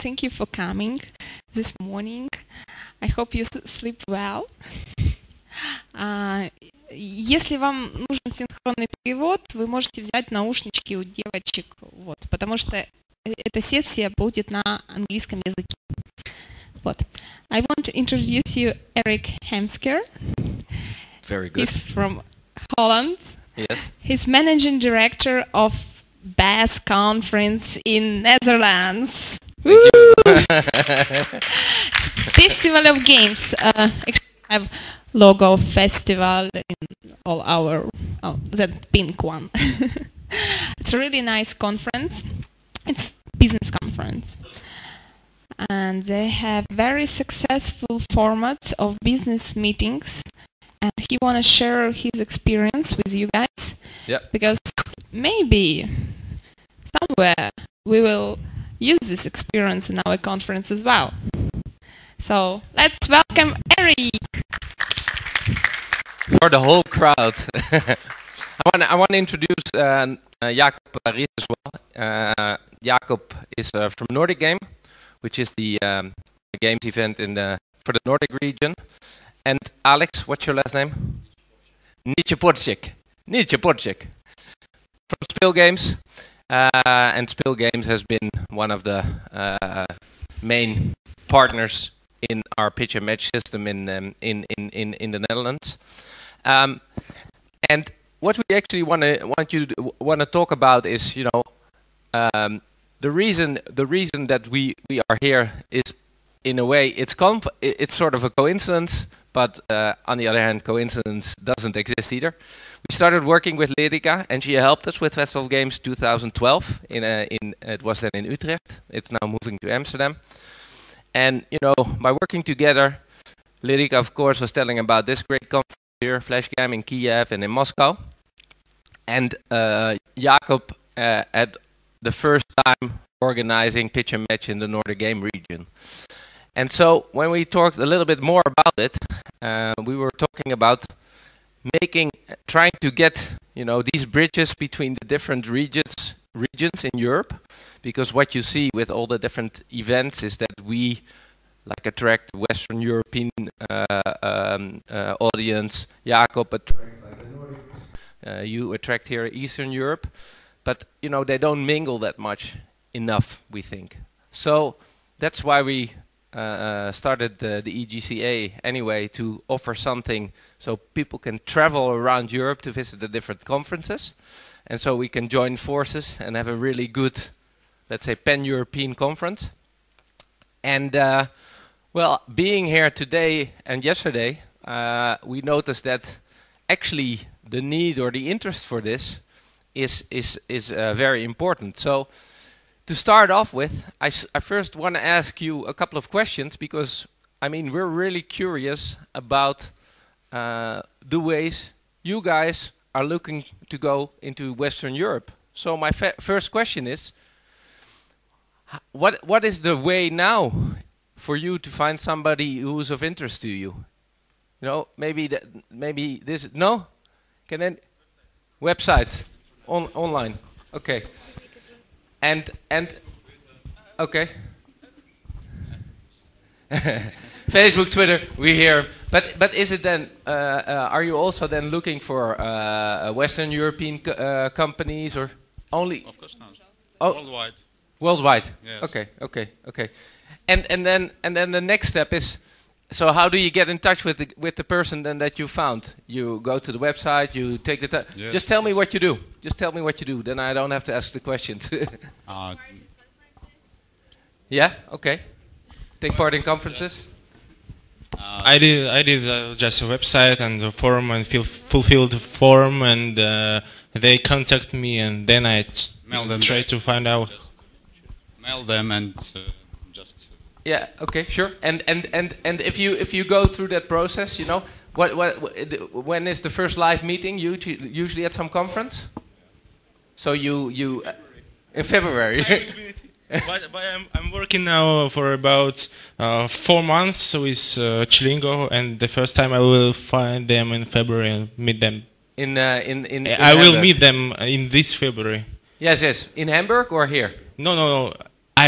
thank you for coming this morning. I hope you sleep well. Если вам нужен синхронный перевод, вы можете взять наушнички у девочек, вот, потому что эта сессия будет на английском языке. Вот. I want to introduce you Erik Heemskerk. Very good. He's from Holland. Yes. He's managing director of BASS conference in Netherlands. Woo! Festival of Games. Actually, I have logo festival in all our that pink one. It's a really nice conference. It's business conference. And they have very successful formats of business meetings, and he want to share his experience with you guys. Yeah. Because maybe somewhere we will use this experience in our conference as well. So let's welcome Erik. For the whole crowd, I want to introduce Jacob Riis as well. Jacob is from Nordic Game, which is the games event in for the Nordic region. And Alex, what's your last name? Nietzsche Porczyk. Nietzsche Porczyk from Spil Games, and Spil Games has been one of the main partners in our pitch and match system in the Netherlands. And what we actually want to talk about is, you know, the reason that we are here is, in a way, it's sort of a coincidence, but on the other hand, coincidence doesn't exist either. We started working with Lyrika, and she helped us with Festival of Games 2012. It was then in Utrecht. It's now moving to Amsterdam. And you know, by working together, Lyrika, of course, was telling about this great conference here, Flashcam in Kiev and in Moscow. And Jacob had the first time organizing Pitch and Match in the Nordic Game region. And so when we talked a little bit more about it, we were talking about trying to get, you know, these bridges between the different regions in Europe, because what you see with all the different events is that we attract Western European audience. Jacob attracts the Nordics. You attract here Eastern Europe, but you know, they don't mingle that much enough, we think. So that's why we started the EGCA anyway, to offer something so people can travel around Europe to visit the different conferences, and so we can join forces and have a really good, let's say, pan-European conference. And well, being here today and yesterday, we noticed that actually the need or the interest for this is very important. So to start off with, I first want to ask you a couple of questions, because I mean, we're really curious about the ways you guys are looking to go into Western Europe. So my first question is, what is the way now for you to find somebody who's of interest to you? You know, maybe this, no? Can then website online, okay. And okay, Facebook, Twitter, we hear. But is it then? Are you also then looking for Western European companies, or only? Of course not. Oh. Worldwide. Worldwide. Yes. Okay. Okay. Okay. And then the next step is, so how do you get in touch with the person then that you found? You go to the website, you take the time. Yes. Just tell me what you do. Just tell me what you do. Then I don't have to ask the questions. Yeah. Okay. Take part in conferences. I did just a website and a form, and fulfilled the form, and they contact me, and then I try to find out. Mail them and. Yeah. Okay. Sure. And if you go through that process, you know, when is the first live meeting? Usually at some conference. So you in February. But I'm working now for about 4 months with Chillingo, and the first time I will find them in February and meet them. I will meet them in this February. Yes. Yes. In Hamburg or here? No.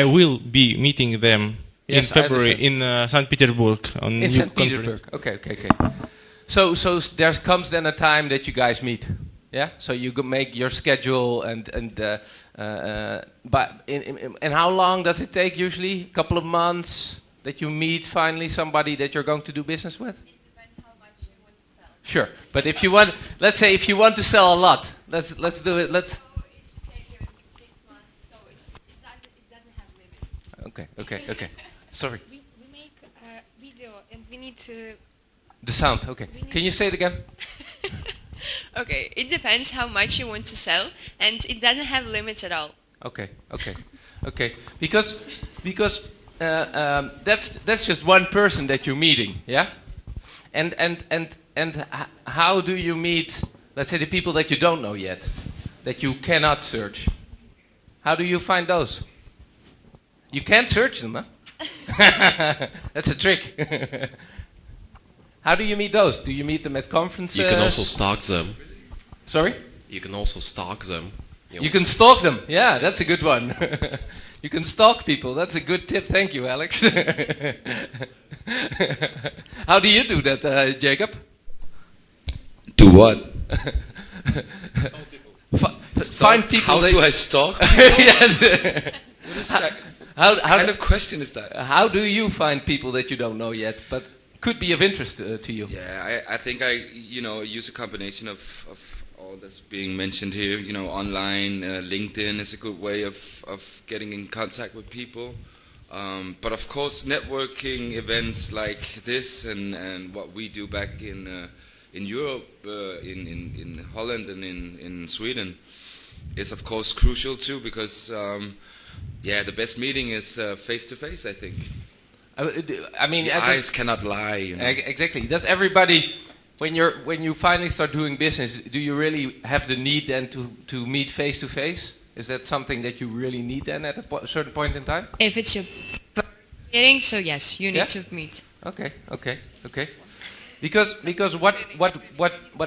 I will be meeting them in February in Saint Petersburg. On in Saint Petersburg. Okay, okay, okay. So there comes then a time that you guys meet. Yeah. So you can make your schedule and how long does it take usually? A couple of months that you meet finally somebody that you're going to do business with. Sure, but if you want, let's say if you want to sell a lot, let's do it. Let's. So it should take you 6 months, so it doesn't have limits. Okay, okay, okay. Sorry. We make a video and we need to. The sound. Okay. Can you say it again? Okay. It depends how much you want to sell, and it doesn't have limits at all. Okay, okay, okay. Because that's just one person that you're meeting, yeah. And how do you meet, let's say, the people that you don't know yet, that you cannot search? How do you find those? You can't search them, huh? That's a trick. How do you meet those? Do you meet them at conferences? You can also stalk them. Sorry? You can also stalk them. You can stalk them. Yeah, that's a good one. You can stalk people. That's a good tip. Thank you, Alex. How do you do that, Jacob? Do what? Find people. How do I stalk? Yes. What is that? How kind of question is that? How do you find people that you don't know yet, but could be of interest to you? Yeah, I think I use a combination of all that's being mentioned here. You know, online, LinkedIn is a good way of getting in contact with people. But of course, networking events like this and what we do back in Europe, in Holland and in Sweden, is of course crucial too, because yeah, the best meeting is face to face, I think. I mean, the eyes cannot lie. You know? Exactly. Does everybody, when you finally start doing business, do you really have the need then to meet face to face? Is that something that you really need then at a certain point in time? If it's your first meeting, so yes, you need to meet. Okay, okay, okay. Because what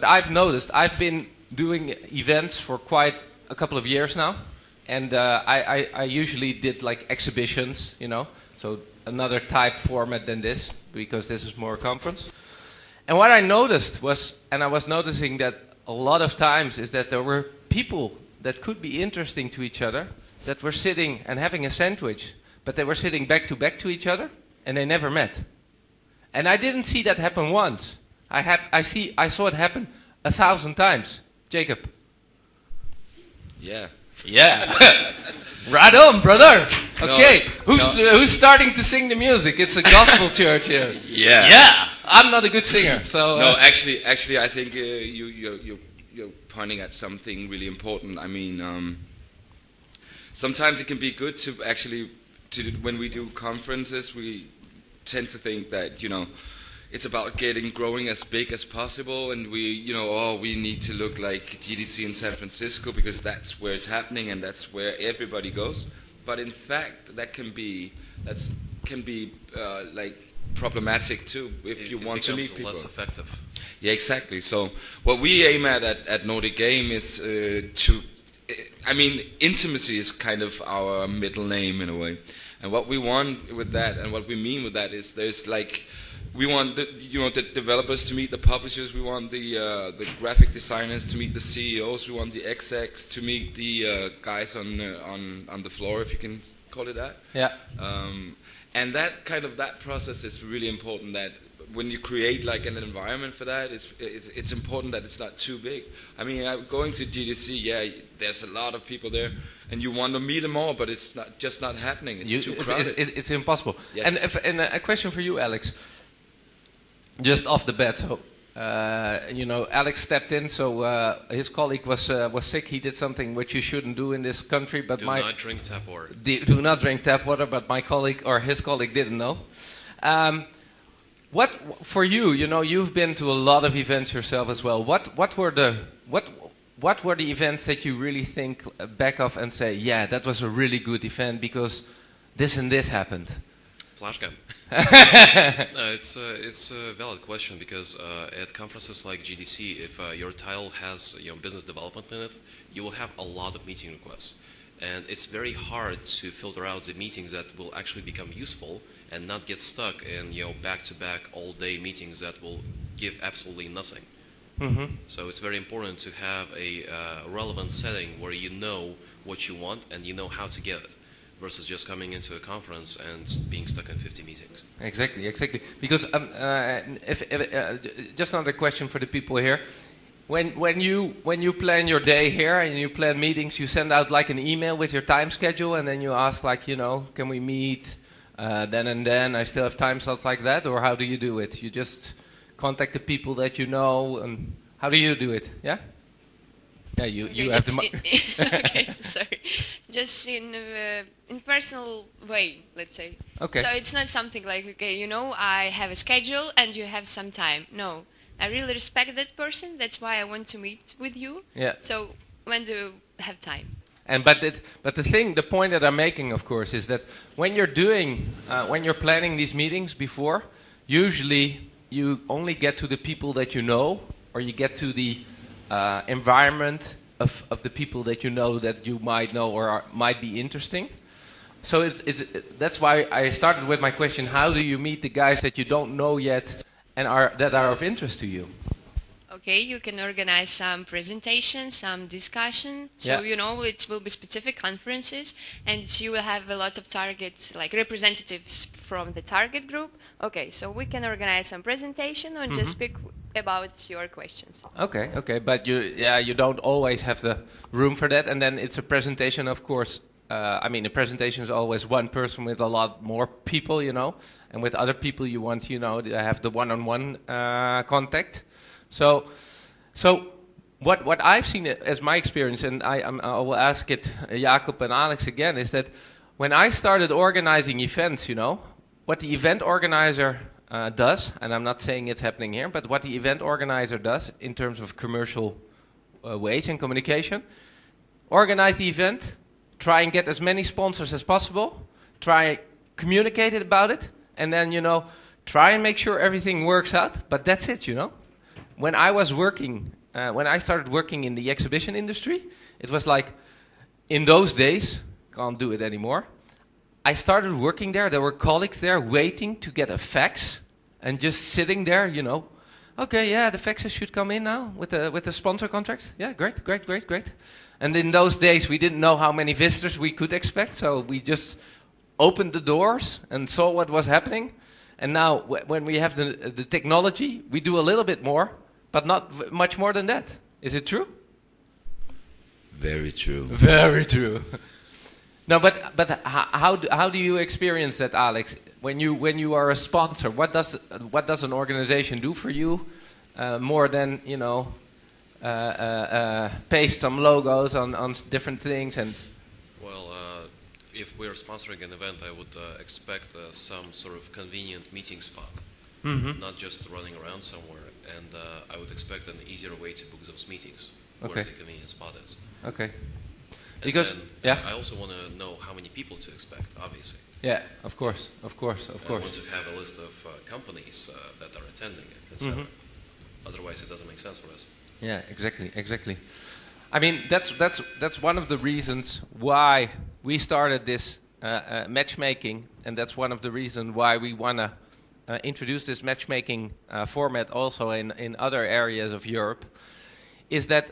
I've noticed, I've been doing events for quite a couple of years now, and I usually did like exhibitions, you know, so another type format than this, because this is more a conference. And what I noticed was, and I was noticing that a lot of times, is that there were people that could be interesting to each other, that were sitting and having a sandwich, but they were sitting back to each other, and they never met. And I didn't see that happen once. I saw it happen 1,000 times. Jacob. Yeah. Yeah. Right on, brother. Okay. No, who's starting to sing the music? It's a gospel church here. Yeah. Yeah. I'm not a good singer, so. No, actually, I think you're pointing at something really important. I mean, sometimes it can be good to actually, when we do conferences, we tend to think that, you know, it's about growing as big as possible, and we, you know, oh, we need to look like GDC in San Francisco because that's where it's happening and that's where everybody goes. But in fact, that can be like problematic too if you want to meet people. Less effective. Yeah, exactly. So what we aim at Nordic Game is I mean, intimacy is kind of our middle name in a way. And what we want with that, and what we mean with that, is there's like, we want the developers to meet the publishers, we want the graphic designers to meet the CEOs, we want the execs to meet the guys on the floor, if you can call it that. Yeah. And that process is really important, that when you create like an environment for that, it's important that it's not too big. I mean, going to GDC, yeah, there's a lot of people there, and you want to meet them all, but it's not just not happening. It's too crowded. It's impossible. Yes. And a question for you, Alex. Just off the bat, so you know, Alex stepped in. So his colleague was sick. He did something which you shouldn't do in this country. But do not drink tap water. Do not drink tap water. But my colleague or his colleague didn't know. What for you? You know, you've been to a lot of events yourself as well. What were the events that you really think back of and say, yeah, that was a really good event because this and this happened? Flashcam. No, it's a valid question, because at conferences like GDC, if your title has business development in it, you will have a lot of meeting requests. And it's very hard to filter out the meetings that will actually become useful and not get stuck in, you know, back-to-back all-day meetings that will give absolutely nothing. Mm-hmm. So it's very important to have a relevant setting where you know what you want and you know how to get it, versus just coming into a conference and being stuck in 50 meetings. Exactly, exactly. Because just another question for the people here. When you plan your day here and you plan meetings, you send out like an email with your time schedule, and then you ask like, you know, can we meet then and then? I still have time slots like that, or how do you do it? You just contact the people that you know, and how do you do it? Yeah. Yeah, you have the. Okay, sorry. Just in personal way, let's say. Okay. So it's not something like, okay, you know, I have a schedule and you have some time. No. I really respect that person. That's why I want to meet with you. Yeah. So when do you have time? And but the thing, the point that I'm making, of course, is that when you're planning these meetings before, usually you only get to the people that you know, or you get to the environment of the people that you know that you might know or might be interesting. So that's why I started with my question: how do you meet the guys that you don't know yet? And that are of interest to you? Okay, you can organize some presentations, some discussion. So, yeah, you know, it will be specific conferences, and you will have a lot of targets, like representatives from the target group. Okay, so we can organize some presentation and just speak about your questions. Okay, okay, but you don't always have the room for that, and then it's a presentation, of course. I mean, the presentation is always one person with a lot more people, you know, and with other people you want, you know, have the one-on-one contact. So what I've seen as my experience, and I will ask it Jacob and Alex again, is that when I started organizing events, you know, what the event organizer does, and I'm not saying it's happening here, but what the event organizer does in terms of commercial ways and communication, organize the event, try and get as many sponsors as possible, try communicate about it, and then, you know, try and make sure everything works out, but that's it, you know. When I was working, when I started working in the exhibition industry, it was like, in those days, can't do it anymore, I started working there, there were colleagues there waiting to get a fax, and just sitting there, you know, okay, yeah, the faxes should come in now with the sponsor contract. Yeah, great, great, great, great. And in those days, we didn't know how many visitors we could expect, so we just opened the doors and saw what was happening. And now, when we have the technology, we do a little bit more, but not much more than that. Is it true? Very true. Very true. No, but how do you experience that, Alex? When you are a sponsor, what does an organization do for you more than, you know, paste some logos on different things? And well, if we're sponsoring an event, I would expect some sort of convenient meeting spot, not just running around somewhere. And I would expect an easier way to book those meetings, where the convenient spot is. Okay. Because I also want to know how many people to expect, obviously. Yeah, of course, of course, of course. I want to have a list of companies that are attending it, etc. Otherwise, it doesn't make sense for us. Yeah, exactly, exactly. I mean, that's one of the reasons why we started this matchmaking, and that's one of the reasons why we want to introduce this matchmaking format also in other areas of Europe, is that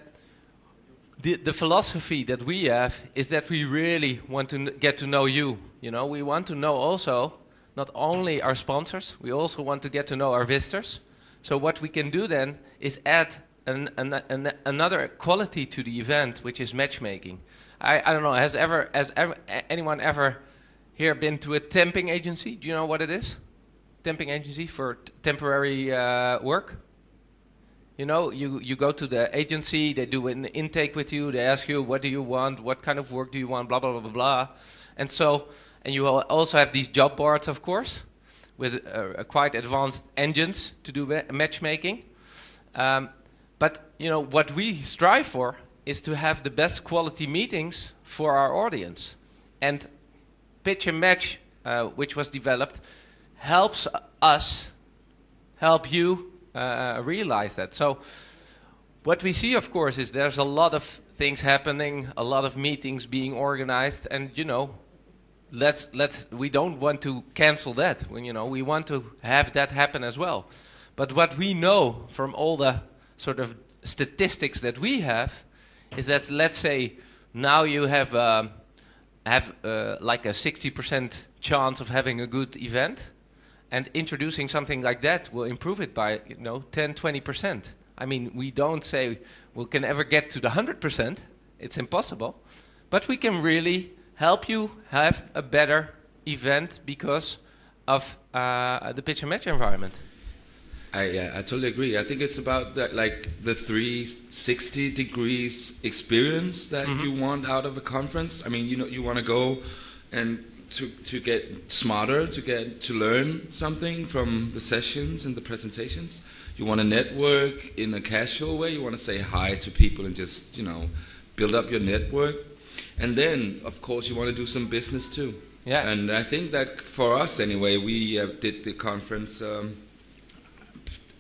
the philosophy that we have is that we really want to get to know you. You know, we want to know also not only our sponsors, we also want to get to know our visitors. So what we can do then is add another quality to the event, which is matchmaking. I don't know, has anyone ever here been to a temping agency? Do you know what it is? Temping agency for temporary work? You know, you go to the agency, they do an intake with you, they ask you what do you want, what kind of work do you want, blah, blah, blah, blah, blah. And so, and you also have these job boards, of course, with quite advanced engines to do matchmaking. But, you know, what we strive for is to have the best quality meetings for our audience. And Pitch and Match, which was developed, helps us help you realize that. So What we see, of course, is there's a lot of things happening, a lot of meetings being organized, and you know, we don't want to cancel that. When, you know, we want to have that happen as well. But what we know from all the sort of statistics that we have is that, let's say, now you have like a 60% chance of having a good event, and introducing something like that will improve it by, you know, 10–20%. I mean, we don't say we can ever get to the 100%, it's impossible, but we can really help you have a better event because of the pitch and match environment. I totally agree. I think it's about that, like the 360 degrees experience that you want out of a conference. I mean, you know, you want to go and to get smarter, to learn something from the sessions and the presentations. You want to network in a casual way. You want to say hi to people and just, you know, build up your network. And then, of course, you want to do some business too. Yeah. And I think that for us, anyway, we did the conference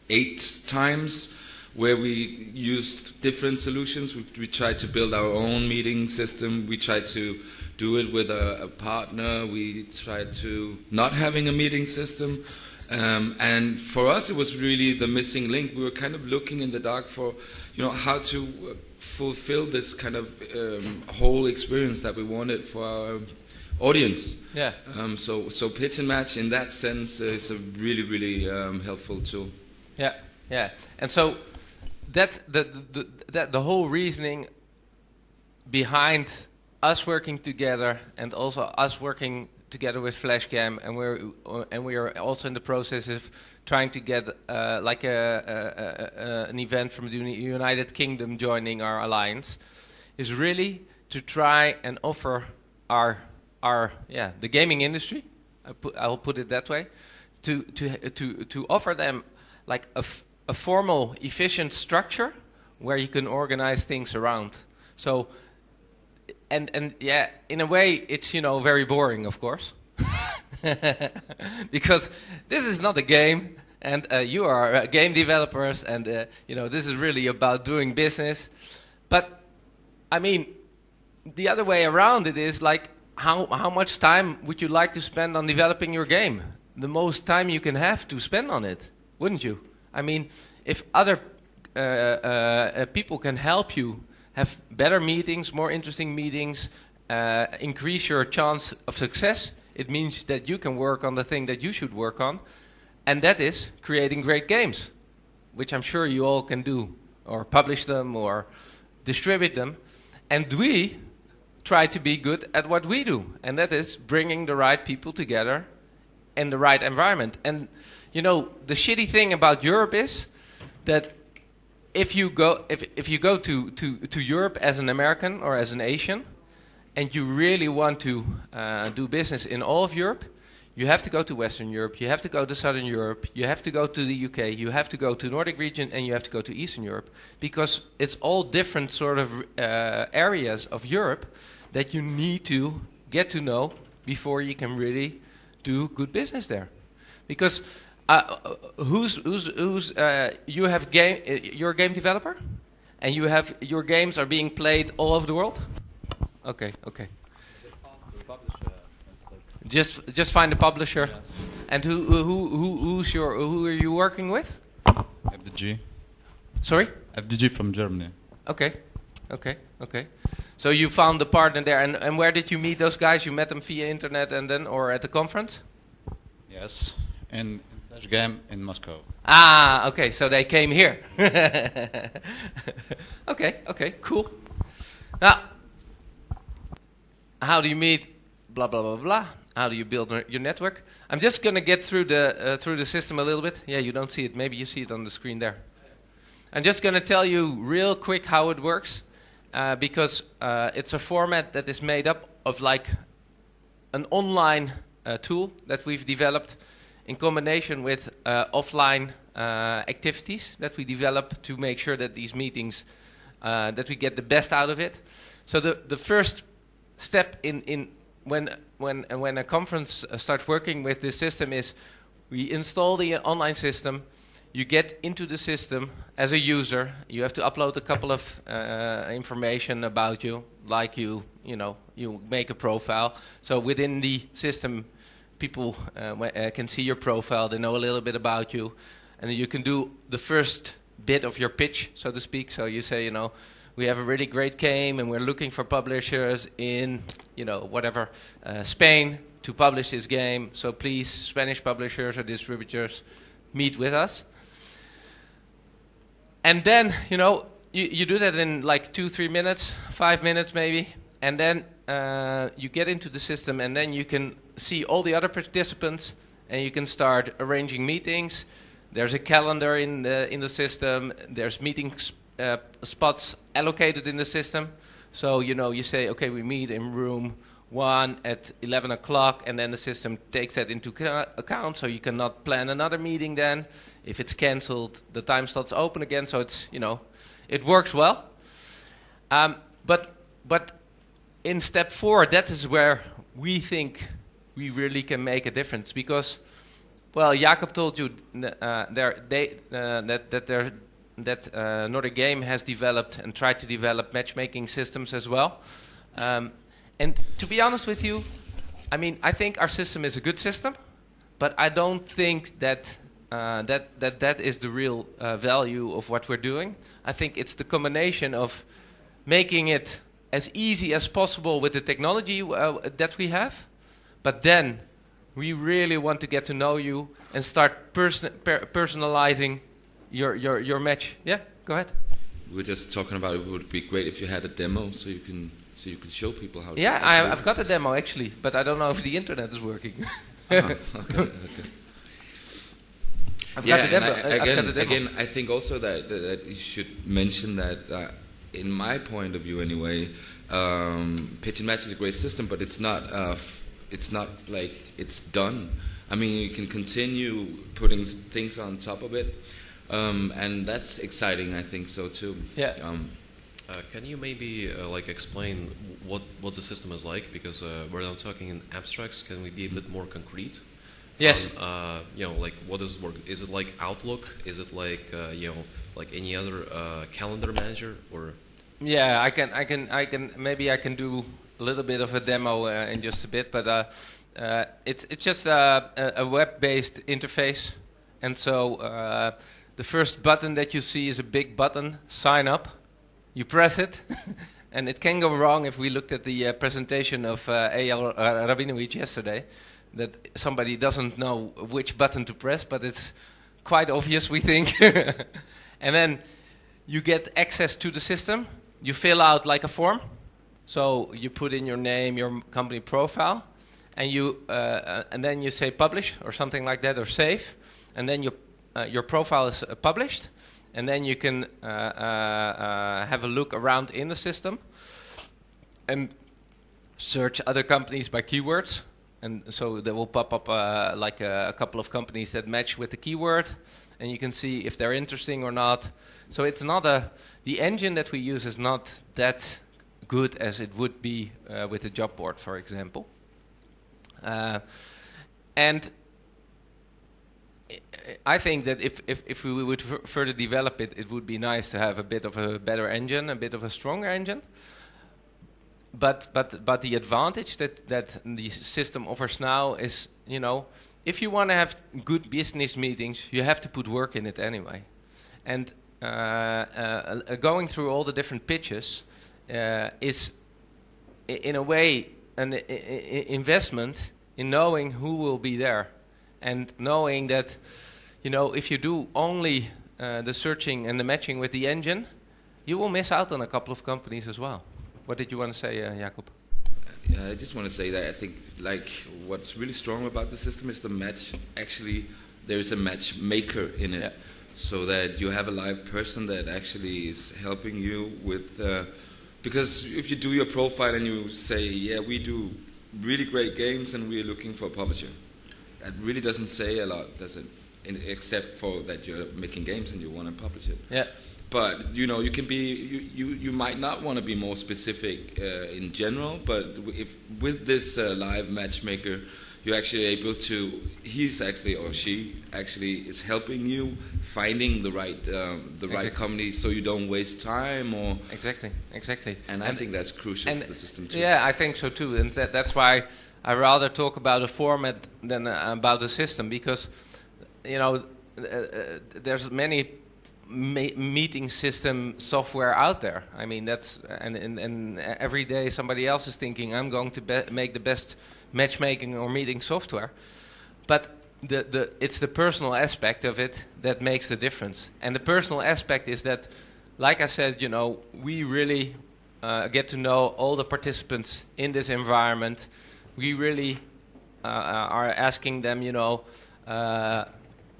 8 times, where we used different solutions. We tried to build our own meeting system. We tried to do it with a partner. We tried to not having a meeting system. And for us, it was really the missing link. We were kind of looking in the dark for, you know, how to fulfill this kind of whole experience that we wanted for our audience. Yeah. So pitch and match in that sense is a really, really helpful tool. Yeah, yeah. And so that's the whole reasoning behind us working together, and also us working together with Flashcam, and we are also in the process of trying to get like an event from the United Kingdom joining our alliance, is really to try and offer the gaming industry, I'll put it that way, to offer them like a formal, efficient structure where you can organize things around. So. And yeah, in a way, it's, you know, very boring, of course, because this is not a game, and you are game developers, and you know, this is really about doing business. But I mean, the other way around it is like, how much time would you like to spend on developing your game? The most time you can have to spend on it, wouldn't you? I mean, if other people can help you. Have better meetings, more interesting meetings, increase your chance of success. It means that you can work on the thing that you should work on, and that is creating great games, which I'm sure you all can do, or publish them, or distribute them. And we try to be good at what we do, and that is bringing the right people together in the right environment. And you know, the shitty thing about Europe is that if you go to Europe as an American or as an Asian, and you really want to do business in all of Europe, you have to go to Western Europe, you have to go to Southern Europe, you have to go to the UK, you have to go to Nordic region, and you have to go to Eastern Europe, because it's all different sort of areas of Europe that you need to get to know before you can really do good business there. Because you have game. You're a game developer, and you have your games are being played all over the world. Okay, okay. Just find a publisher, yes. And who are you working with? FDG. Sorry. FDG from Germany. Okay, okay, okay. So you found the partner there, and where did you meet those guys? You met them via internet, and then or at the conference? Yes, and. Game in Moscow. Ah, okay, so they came here. Okay, okay, cool. Now, how do you meet? Blah blah blah blah. How do you build your network? I'm just gonna get through the system a little bit. Yeah, you don't see it. Maybe you see it on the screen there. I'm just gonna tell you real quick how it works, because it's a format that is made up of like an online tool that we've developed. In combination with offline activities that we develop to make sure that these meetings, that we get the best out of it. So the first step in when a conference starts working with this system is we install the online system, You get into the system as a user. You have to upload a couple of information about you, like you make a profile. So within the system, people can see your profile. They know a little bit about you, and then you can do the first bit of your pitch, so to speak. So you say, we have a really great game, and we're looking for publishers in, whatever, Spain to publish this game. So please, Spanish publishers or distributors, meet with us. And then, you do that in like 2-3 minutes, 5 minutes maybe, and then you get into the system, and then you can see all the other participants, and you can start arranging meetings. There's a calendar in the system. There's meeting spots allocated in the system. So, you say, okay, we meet in room 1 at 11 o'clock, and then the system takes that into account, so you cannot plan another meeting then. If it's cancelled, the time slot's open again, so it's, it works well. But in step 4, that is where we think we really can make a difference, because, well, Jacob told you that Nordic Game has developed and tried to develop matchmaking systems as well. And to be honest with you, I think our system is a good system, but I don't think that that is the real value of what we're doing. I think it's the combination of making it as easy as possible with the technology that we have, but then we really want to get to know you and start personalizing your match. Yeah, go ahead. We were just talking about it would be great if you had a demo so you can show people how. Yeah, I've got a demo actually, but I don't know if the internet is working. Okay. Again, I think also that you should mention that, in my point of view anyway, Pitch and Match is a great system, but it's not like it's done. You can continue putting things on top of it, and that's exciting, I think so too. Yeah. Can you maybe like explain what the system is like? Because we're now talking in abstracts. Can we be a bit more concrete? Yes. Like what does work? Is it like Outlook? Is it like like any other calendar manager? Or yeah, I can do a little bit of a demo in just a bit. But it's just a web-based interface, and so the first button that you see is a big button, sign up. You press it, and it can go wrong. If we looked at the presentation of A.L. Rabinowitz yesterday, that somebody doesn't know which button to press, but it's quite obvious, we think. And then you get access to the system. You fill out like a form. So you put in your name, your company profile, and then you say publish or something like that, or save, and then your profile is published. And then you can have a look around in the system and search other companies by keywords. And so there will pop up like a couple of companies that match with the keyword, and you can see if they're interesting or not. So it's not the engine that we use is not that good as it would be with the job board, for example. And I think that if we would further develop it, it would be nice to have a bit of a better engine, a bit of a stronger engine. But the advantage that the system offers now is, if you want to have good business meetings, you have to put work in it anyway. And going through all the different pitches is, in a way, an investment in knowing who will be there. And knowing that, if you do only the searching and the matching with the engine, you will miss out on a couple of companies as well. What did you want to say, Jacob? Yeah, I just want to say that I think what's really strong about the system is the match. Actually, there is a matchmaker in it, yeah. So that you have a live person that actually is helping you with. Because if you do your profile and you say, yeah, we do really great games and we're looking for a publisher. It really doesn't say a lot, does it? Except for that you're making games and you want to publish it. Yeah. But you can be. You might not want to be more specific in general. But with this live matchmaker, you're actually able to, he's actually, or she actually is helping you finding the right company, so you don't waste time or... Exactly. And I think that's crucial for the system too. Yeah, I think so too. And that's why I rather talk about a format than about the system, because, you know, there's many meeting system software out there. I mean, that's, and every day somebody else is thinking, I'm going to make the best matchmaking or meeting software, but it's the personal aspect of it that makes the difference. And the personal aspect is that, like I said, you know, we really get to know all the participants in this environment. We really are asking them, you know,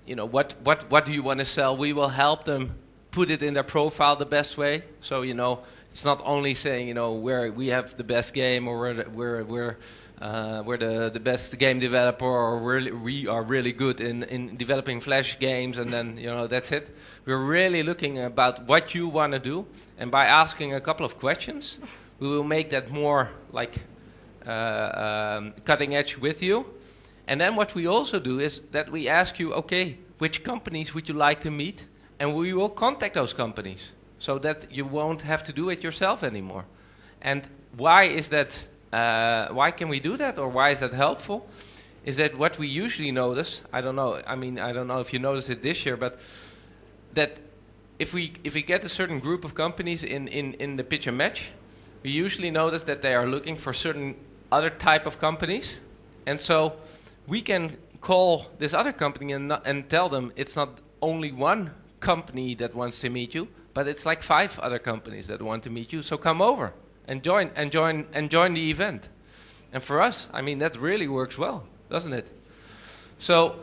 what do you want to sell? We will help them put it in their profile the best way. So, you know, it's not only saying, you know, we have the best game, or we're the best game developer, or we are really good in developing flash games, and then, you know, that's it. We're really looking about what you want to do, and by asking a couple of questions, we will make that more like cutting edge with you. And then what we also do is that we ask you, okay, which companies would you like to meet? And we will contact those companies so that you won't have to do it yourself anymore. And why is that, why can we do that, or why is that helpful? Is that what we usually notice, I don't know, I mean, I don't know if you noticed it this year, but that if we get a certain group of companies in the pitch and match, we usually notice that they are looking for certain other type of companies. And so we can call this other company and tell them it's not only one company that wants to meet you, but it's like 5 other companies that want to meet you. So come over and join the event. And for us, I mean, that really works well, doesn't it? So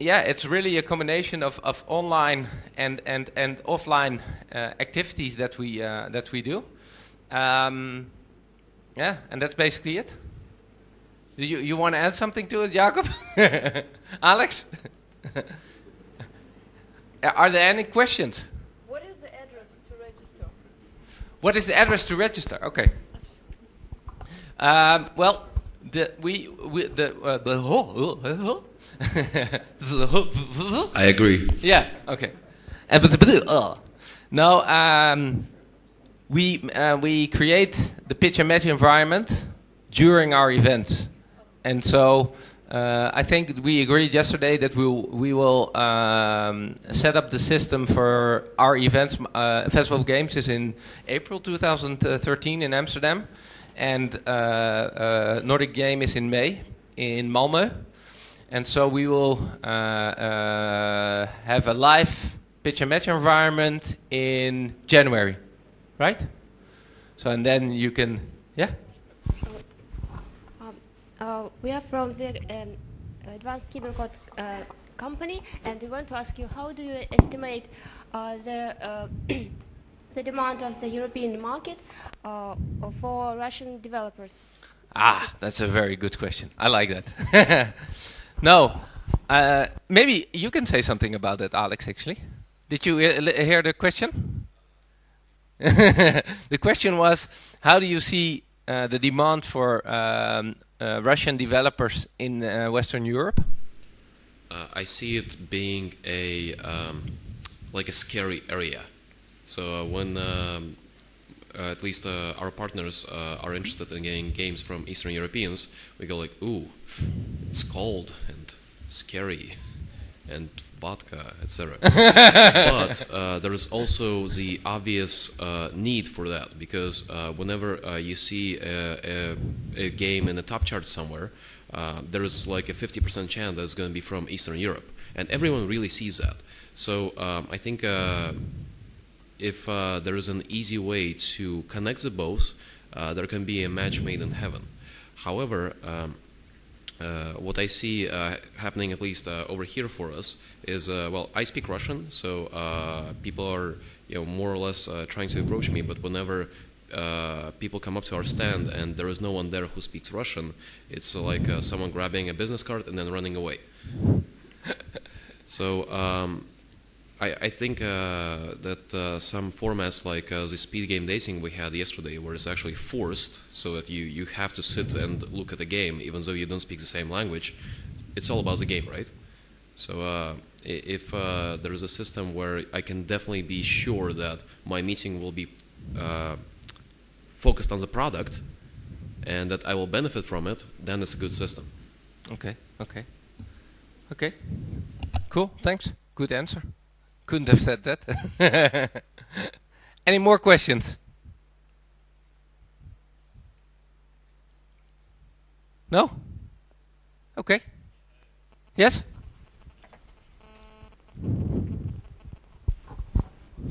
yeah, it's really a combination of online and offline activities that we do. Yeah, and that's basically it. You want to add something to it, Jacob? Alex? Are there any questions? What is the address to register? What is the address to register? Okay. Well, the whole. I agree. Yeah. Okay. No. We create the pitch and match environment during our events. And so I think we agreed yesterday that we will set up the system for our events. Festival of Games is in April 2013 in Amsterdam, and Nordic Game is in May in Malmö. And so we will have a live pitch and match environment in January, right? So, and then you can, yeah? We are from the Advanced Keyboard Code company, and we want to ask you, how do you estimate the demand of the European market for Russian developers? Ah, that's a very good question. I like that. No, maybe you can say something about that, Alex, actually. Did you hear the question? The question was, how do you see the demand for Russian developers in Western Europe? I see it being a like a scary area. So when at least our partners are interested in getting games from Eastern Europeans, we go like, ooh, it's cold and scary and vodka, etc. But there is also the obvious need for that, because whenever you see a game in the top chart somewhere, there is like a 50% chance that it's going to be from Eastern Europe, and everyone really sees that. So I think if there is an easy way to connect the both, there can be a match made in heaven. However, what I see happening, at least over here for us, is, well, I speak Russian, so people are, you know, more or less trying to approach me, but whenever people come up to our stand and there is no one there who speaks Russian, it's like someone grabbing a business card and then running away. So I think that some formats like the speed game dating we had yesterday, where it's actually forced, so that you have to sit and look at the game, even though you don't speak the same language. It's all about the game, right? So if there is a system where I can definitely be sure that my meeting will be focused on the product and that I will benefit from it, then it's a good system. Okay, okay. Okay, cool, thanks. Good answer. Couldn't have said that. Any more questions? No? Okay. Yes?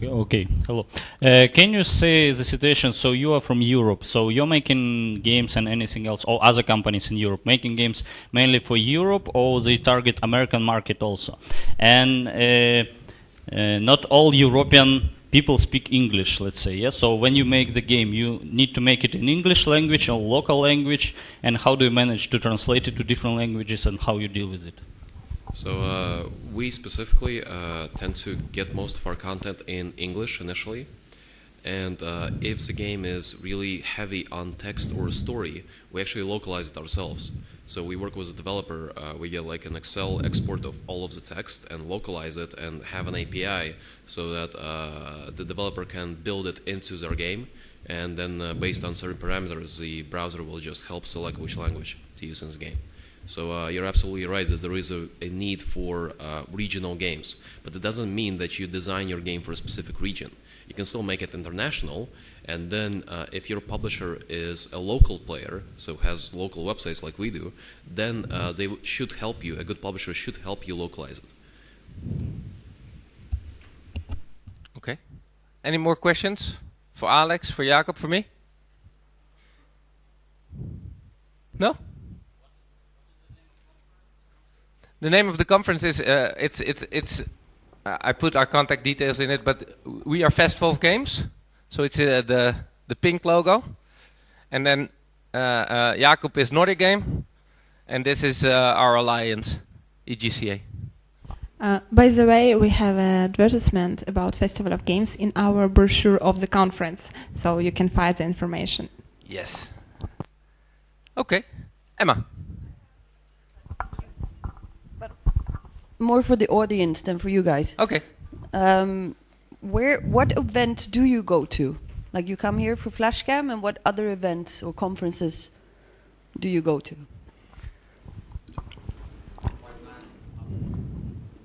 Okay, hello. Can you say the situation, so you are from Europe, so you're making games and anything else, or other companies in Europe making games mainly for Europe, or they target American market also? And not all European people speak English, let's say, yes? So when you make the game, you need to make it in English language or local language, and how do you manage to translate it to different languages and how you deal with it? So we specifically tend to get most of our content in English initially, and if the game is really heavy on text or story, we actually localize it ourselves. So we work with a developer, we get like an Excel export of all of the text and localize it and have an API so that the developer can build it into their game, and then based on certain parameters, the browser will just help select which language to use in the game. So you're absolutely right that there is a need for regional games, but it doesn't mean that you design your game for a specific region. You can still make it international, and then if your publisher is a local player, so has local websites like we do, then they should help you, a good publisher should help you localize it. Okay. Any more questions for Alex, for Jacob, for me? No? The name of the conference is, I put our contact details in it, but we are Festival of Games, so it's the pink logo. And then Jacob is Nordic Game, and this is our alliance, EGCA. By the way, we have an advertisement about Festival of Games in our brochure of the conference, so you can find the information. Yes. Okay, Emma. More for the audience than for you guys. Okay. What event do you go to? Like you come here for Flashcam, and what other events or conferences do you go to?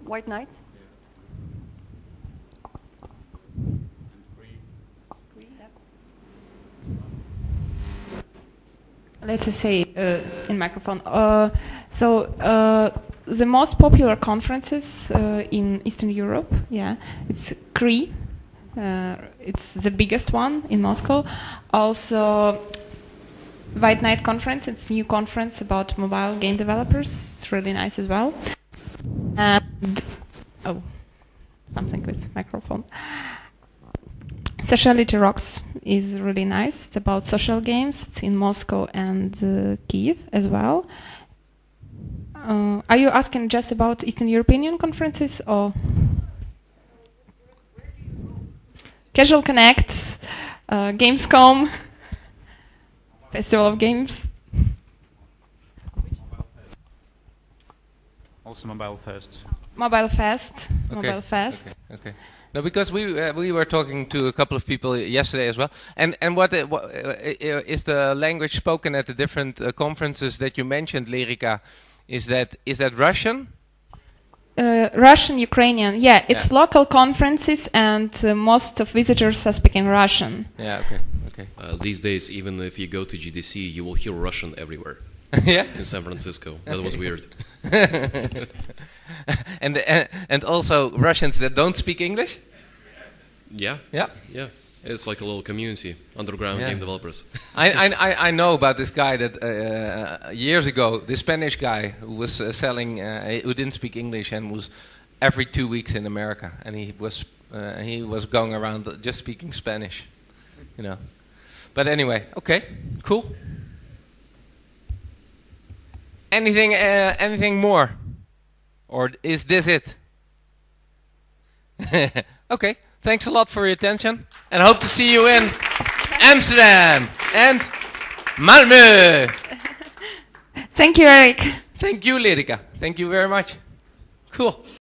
White Night. Let's say in microphone. The most popular conferences in Eastern Europe, yeah, it's CRE, it's the biggest one in Moscow. Also, White Night Conference, it's a new conference about mobile game developers. It's really nice as well. And oh, something with microphone. Sociality Rocks is really nice. It's about social games. It's in Moscow and Kiev as well. Are you asking just about Eastern European conferences or? Casual Connects, Gamescom, Festival of Games. Also Mobile First. Mobile Fest. Okay. Mobile Fest. Okay. Okay. No, because we were talking to a couple of people yesterday as well, and what is the language spoken at the different conferences that you mentioned, Lyrika? Is that Russian? Russian, Ukrainian. Yeah, it's local conferences, and most of visitors are speaking Russian. Yeah. Okay. Okay. These days, even if you go to GDC, you will hear Russian everywhere. Yeah. In San Francisco, that was weird. And also Russians that don't speak English. Yeah. Yeah. Yeah. It's like a little community, underground game developers. I know about this guy that years ago, this Spanish guy who was selling, who didn't speak English and was every 2 weeks in America, and he was going around just speaking Spanish, you know. But anyway, okay, cool. Anything more, or is this it? Okay, thanks a lot for your attention, and hope to see you in Amsterdam and Malmö. Thank you, Erik. Thank you, Lyrika. Thank you very much. Cool.